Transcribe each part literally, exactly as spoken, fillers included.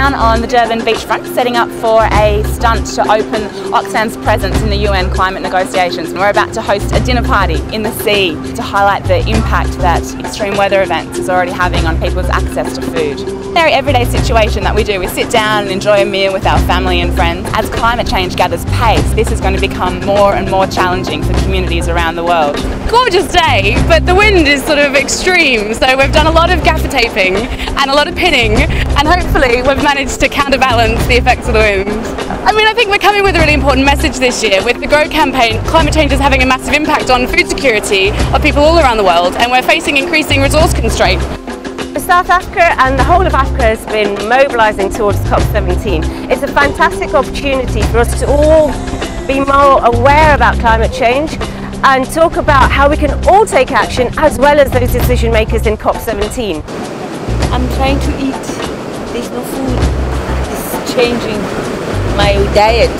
Down on the Durban beachfront, setting up for a stunt to open Oxfam's presence in the U N climate negotiations. And we're about to host a dinner party in the sea to highlight the impact that extreme weather events is already having on people's access to food. Very everyday situation that we do, we sit down and enjoy a meal with our family and friends. As climate change gathers pace, this is going to become more and more challenging for communities around the world. Gorgeous day, but the wind is sort of extreme, so we've done a lot of gaffer taping and a lot of pinning, and hopefully we've managed to counterbalance the effects of the wind. I mean, I think we're coming with a really important message this year. With the GROW campaign, climate change is having a massive impact on food security of people all around the world, and we're facing increasing resource constraint. South Africa and the whole of Africa has been mobilising towards COP seventeen. It's a fantastic opportunity for us to all be more aware about climate change and talk about how we can all take action, as well as those decision makers in COP seventeen. I'm trying to eat. There's no food. It's changing my diet.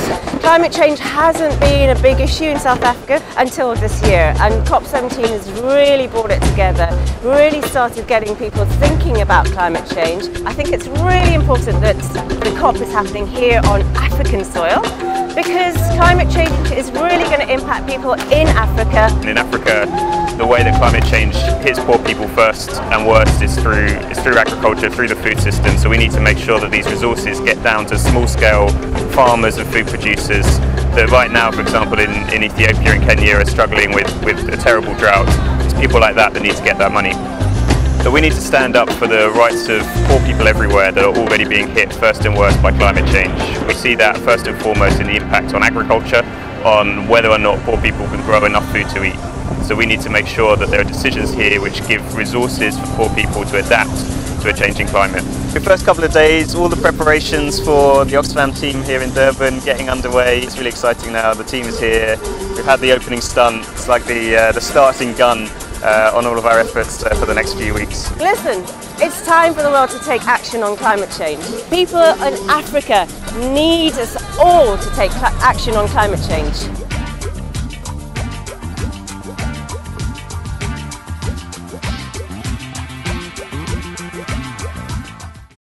Climate change hasn't been a big issue in South Africa until this year, and COP seventeen has really brought it together, really started getting people thinking about climate change. I think it's really important that the COP is happening here on African soil, because climate change is really going to impact people in Africa. In Africa, the way that climate change hits poor people first and worst is through, is through agriculture, through the food system, so we need to make sure that these resources get down to small-scale farmers and food producers that right now, for example, in, in Ethiopia and Kenya are struggling with, with a terrible drought. It's people like that that need to get that money. So we need to stand up for the rights of poor people everywhere that are already being hit first and worst by climate change. We see that first and foremost in the impact on agriculture, on whether or not poor people can grow enough food to eat. So we need to make sure that there are decisions here which give resources for poor people to adapt to a changing climate. The first couple of days, all the preparations for the Oxfam team here in Durban getting underway. It's really exciting now, the team is here, we've had the opening stunt, it's like the, uh, the starting gun uh, on all of our efforts uh, for the next few weeks. Listen, it's time for the world to take action on climate change. People in Africa need us all to take action on climate change.